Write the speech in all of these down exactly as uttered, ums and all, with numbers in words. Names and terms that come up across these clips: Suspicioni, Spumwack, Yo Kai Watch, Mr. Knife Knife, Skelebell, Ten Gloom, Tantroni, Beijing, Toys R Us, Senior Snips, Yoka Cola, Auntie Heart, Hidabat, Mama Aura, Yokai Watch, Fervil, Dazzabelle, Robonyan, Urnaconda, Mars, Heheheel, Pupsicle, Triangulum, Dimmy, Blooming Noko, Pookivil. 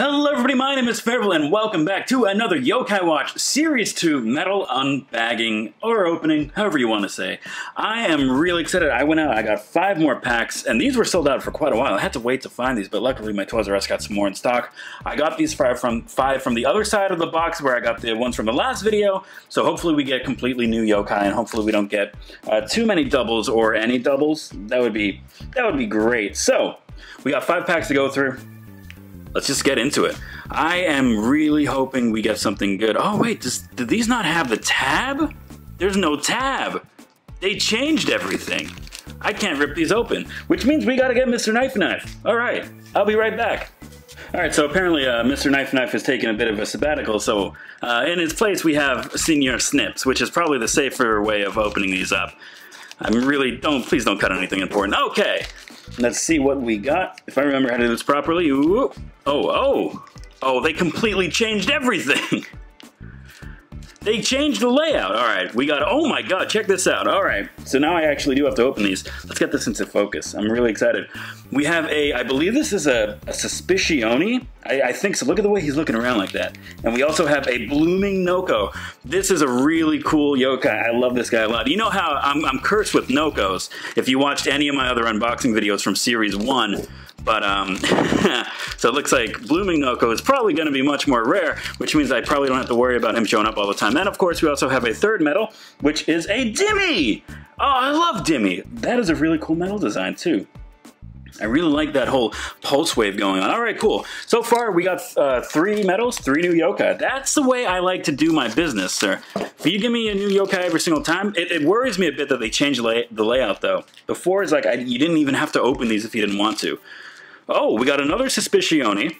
Hello everybody, my name is Fervil and welcome back to another Yokai Watch Series two Metal Unbagging, or opening, however you want to say. I am really excited. I went out, I got five more packs, and these were sold out for quite a while. I had to wait to find these, but luckily my Toys R Us got some more in stock. I got these five from, five from the other side of the box where I got the ones from the last video, so hopefully we get completely new yokai and hopefully we don't get uh, too many doubles or any doubles. That would be, that would be great. So, we got five packs to go through. Let's just get into it. I am really hoping we get something good. Oh wait, does, did these not have the tab? There's no tab. They changed everything. I can't rip these open, which means we gotta get Mister Knife Knife. All right, I'll be right back. All right, so apparently uh, Mister Knife Knife has taken a bit of a sabbatical, so uh, in his place we have Senior Snips, which is probably the safer way of opening these up. I'm really, don't, please don't cut anything important. Okay, let's see what we got. If I remember how to do this properly, ooh. Oh, oh, oh, they completely changed everything. They changed the layout. All right, we got, oh my God, check this out. All right, so now I actually do have to open these. Let's get this into focus. I'm really excited. We have a, I believe this is a, a Suspicioni. I, I think so. Look at the way he's looking around like that. And we also have a Blooming Noko. This is a really cool yokai. I love this guy a lot. You know how I'm, I'm cursed with Nokos. If you watched any of my other unboxing videos from series one, But, um, so it looks like Blooming Noko is probably going to be much more rare, which means I probably don't have to worry about him showing up all the time. And, of course, we also have a third metal, which is a Dimmy! Oh, I love Dimmy! That is a really cool metal design, too. I really like that whole pulse wave going on. All right, cool. So far, we got uh, three metals, three new yokai. That's the way I like to do my business, sir. If you give me a new yokai every single time, it, it worries me a bit that they change lay the layout, though. Before, it's like I, you didn't even have to open these if you didn't want to. Oh, we got another Suspicioni.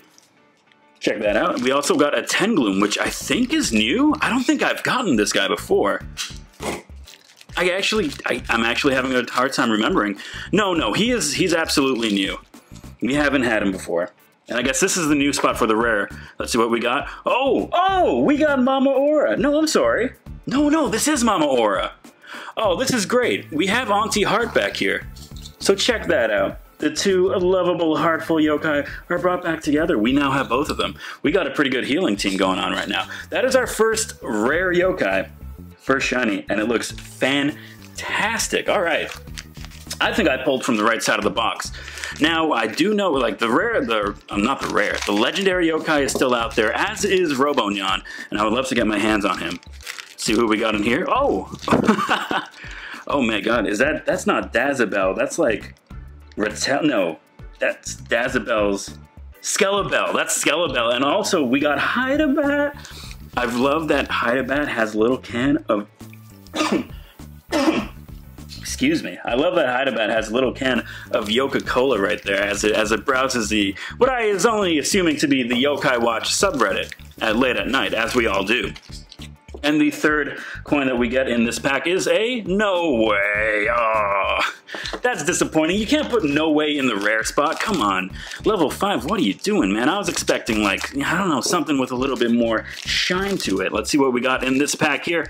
Check that out. We also got a Ten Gloom, which I think is new. I don't think I've gotten this guy before. I actually, I, I'm actually having a hard time remembering. No, no, he is, he's absolutely new. We haven't had him before. And I guess this is the new spot for the rare. Let's see what we got. Oh, oh, we got Mama Aura. No, I'm sorry. No, no, this is Mama Aura. Oh, this is great. We have Auntie Heart back here. So check that out. The two lovable, heartful yokai are brought back together. We now have both of them. We got a pretty good healing team going on right now. That is our first rare yokai, first shiny, and it looks fantastic. All right, I think I pulled from the right side of the box. Now, I do know, like, the rare, the, um, not the rare, the legendary yokai is still out there, as is Robonyan, and I would love to get my hands on him. See who we got in here. Oh! Oh my God, is that, that's not Dazzabelle, that's like, Retel, no, that's Dazzabelle's Skelebell. That's Skelebell. And also, we got Hidabat. I've loved that Hidabat has a little can of... Excuse me. I love that Hidabat has a little can of Yoka Cola right there as it, as it browses the... what I is only assuming to be the Yokai Watch subreddit at late at night, as we all do. And the third coin that we get in this pack is a no way. Oh, that's disappointing. You can't put no way in the rare spot. Come on. Level five, what are you doing, man? I was expecting, like, I don't know, something with a little bit more shine to it. Let's see what we got in this pack here.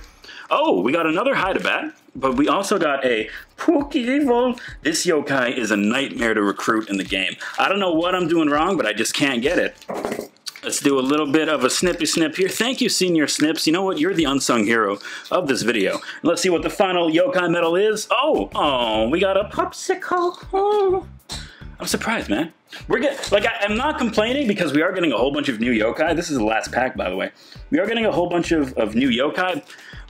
Oh, we got another Hidabat, but we also got a Pookivil. This yokai is a nightmare to recruit in the game. I don't know what I'm doing wrong, but I just can't get it. Let's do a little bit of a snippy snip here. Thank you, Senior Snips. You know what? You're the unsung hero of this video. Let's see what the final yokai medal is. Oh, oh, we got a Pupsicle. Oh, I'm surprised, man. We're getting, like, I, I'm not complaining because we are getting a whole bunch of new yokai. This is the last pack, by the way. We are getting a whole bunch of, of new yokai,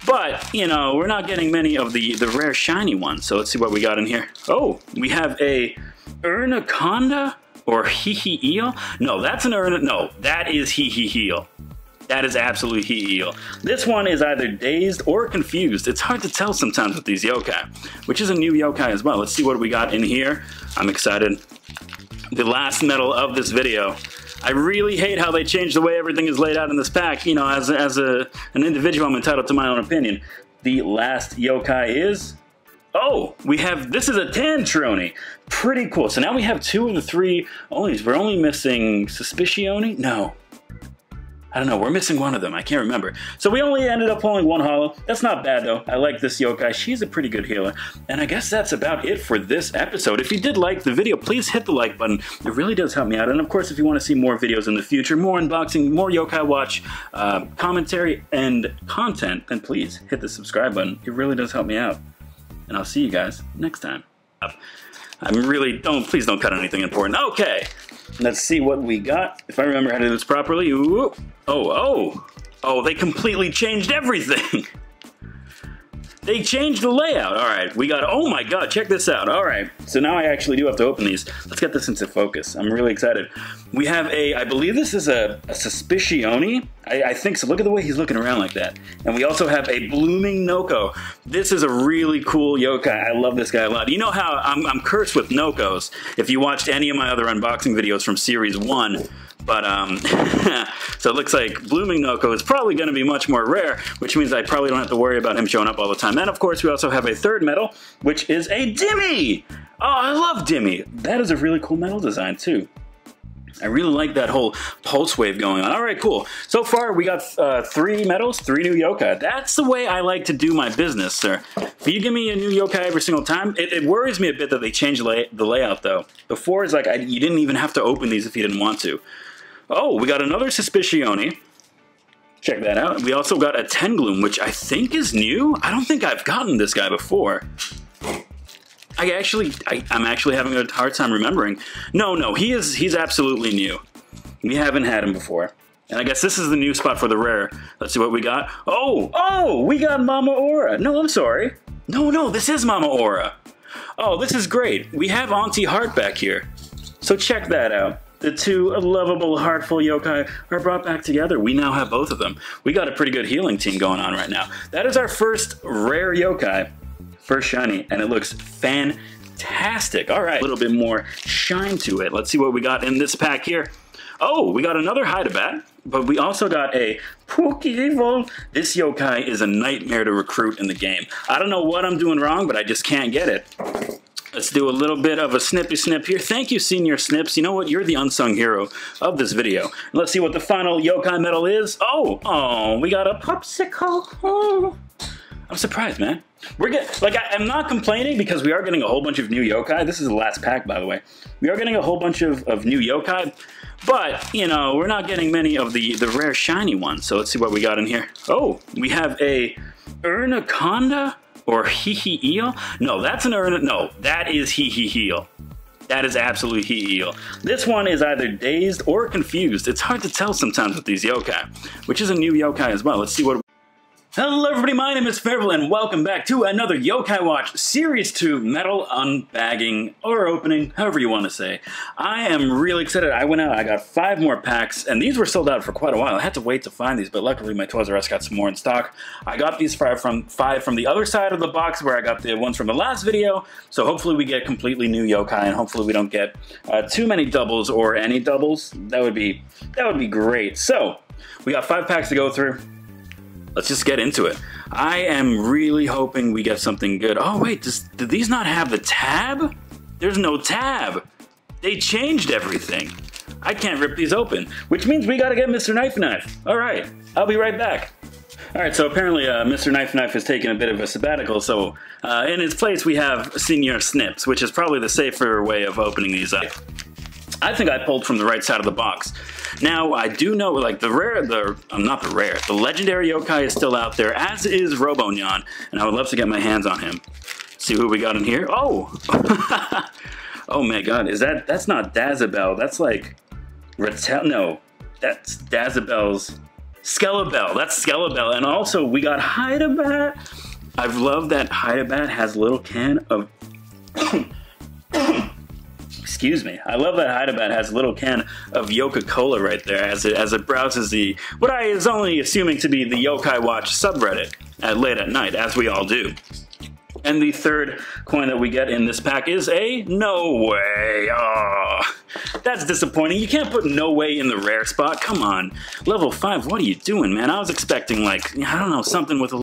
but, you know, we're not getting many of the, the rare shiny ones. So let's see what we got in here. Oh, we have a Urnaconda. Or Heheheel? No, that's an urn. No, that is Heheheel. That is absolute Heheheel. This one is either dazed or confused. It's hard to tell sometimes with these yokai, which is a new yokai as well. Let's see what we got in here. I'm excited. The last medal of this video. I really hate how they changed the way everything is laid out in this pack. You know, as, as a, an individual, I'm entitled to my own opinion. The last yokai is... oh, we have, this is a Tantroni. Pretty cool. So now we have two of the three Onis. We're only missing Suspicioni? No. I don't know, we're missing one of them, I can't remember. So we only ended up pulling one holo. That's not bad though, I like this yokai, she's a pretty good healer. And I guess that's about it for this episode. If you did like the video, please hit the like button, it really does help me out. And of course, if you want to see more videos in the future, more unboxing, more Yokai Watch uh, commentary and content, then please hit the subscribe button, it really does help me out. And I'll see you guys next time. I'm really, don't, please don't cut anything important. Okay, let's see what we got. If I remember how to do this properly, ooh, oh, oh, oh, they completely changed everything. They changed the layout. All right, we got, oh my God, check this out. All right, so now I actually do have to open these. Let's get this into focus. I'm really excited. We have a, I believe this is a, a Suspicioni. I, I think so. Look at the way he's looking around like that. And we also have a Blooming Noko. This is a really cool yokai. I love this guy a lot. You know how I'm, I'm cursed with Nokos. If you watched any of my other unboxing videos from series one, but um, so it looks like Blooming Noko is probably gonna be much more rare, which means I probably don't have to worry about him showing up all the time. And of course, we also have a third medal, which is a Dimmy. Oh, I love Dimmy. That is a really cool medal design too. I really like that whole pulse wave going on. All right, cool. So far, we got uh, three medals, three new yokai. That's the way I like to do my business, sir. If you give me a new yokai every single time, it, it worries me a bit that they change lay the layout, though. Before, it's like I, you didn't even have to open these if you didn't want to. Oh, we got another Suspicioni. Check that out. We also got a Ten Gloom, which I think is new. I don't think I've gotten this guy before. I actually, I, I'm actually having a hard time remembering. No, no, he is, he's absolutely new. We haven't had him before. And I guess this is the new spot for the rare. Let's see what we got. Oh, oh, we got Mama Aura. No, I'm sorry. No, no, this is Mama Aura. Oh, this is great. We have Auntie Heart back here. So check that out. The two lovable, heartful yokai are brought back together. We now have both of them. We got a pretty good healing team going on right now. That is our first rare yokai. First shiny, and it looks fantastic. All right, a little bit more shine to it. Let's see what we got in this pack here. Oh, we got another Hidabat, but we also got a Pookivil. This yokai is a nightmare to recruit in the game. I don't know what I'm doing wrong, but I just can't get it. Let's do a little bit of a snippy snip here. Thank you, Senior Snips. You know what? You're the unsung hero of this video. Let's see what the final yokai medal is. Oh, oh, we got a Pupsicle. Oh. I'm surprised, man. We're get, like, I, I'm not complaining because we are getting a whole bunch of new yokai. This is the last pack, by the way. We are getting a whole bunch of, of new yokai, but, you know, we're not getting many of the, the rare shiny ones. So let's see what we got in here. Oh, we have a Urnaconda or Heheheel. No, that's an Urna, no, that is Heheheel. That is absolute Heheheel. This one is either dazed or confused. It's hard to tell sometimes with these yokai, which is a new yokai as well. Let's see what... Hello everybody, my name is Fervil and welcome back to another Yokai Watch Series two metal unbagging or opening, however you want to say. I am really excited. I went out, I got five more packs, and these were sold out for quite a while. I had to wait to find these, but luckily my Toys R Us got some more in stock. I got these five from, five from the other side of the box where I got the ones from the last video, so hopefully we get completely new yokai and hopefully we don't get uh, too many doubles or any doubles. That would be, that would be great. So, we got five packs to go through. Let's just get into it. I am really hoping we get something good. Oh wait, does, do these not have the tab? There's no tab. They changed everything. I can't rip these open, which means we gotta get Mister Knife Knife. All right, I'll be right back. All right, so apparently uh, Mister Knife Knife has taken a bit of a sabbatical, so uh, in his place we have Senior Snips, which is probably the safer way of opening these up. I think I pulled from the right side of the box. Now, I do know, like, the rare, the, um, not the rare, the legendary yokai is still out there, as is Robonyan, and I would love to get my hands on him. See who we got in here. Oh! Oh my God, is that, that's not Dazzabelle, that's like, Retel, no, that's Dazzabelle's Skelebell, that's Skelebell, and also we got Hidabat. I've loved that Hidabat has a little can of, excuse me. I love that Hidabat has a little can of Yoka Cola right there as it, as it browses the, what I is only assuming to be the Yokai Watch subreddit at late at night, as we all do. And the third coin that we get in this pack is a no way. Oh, that's disappointing. You can't put no way in the rare spot. Come on. Level five, what are you doing, man? I was expecting, like, I don't know, something with a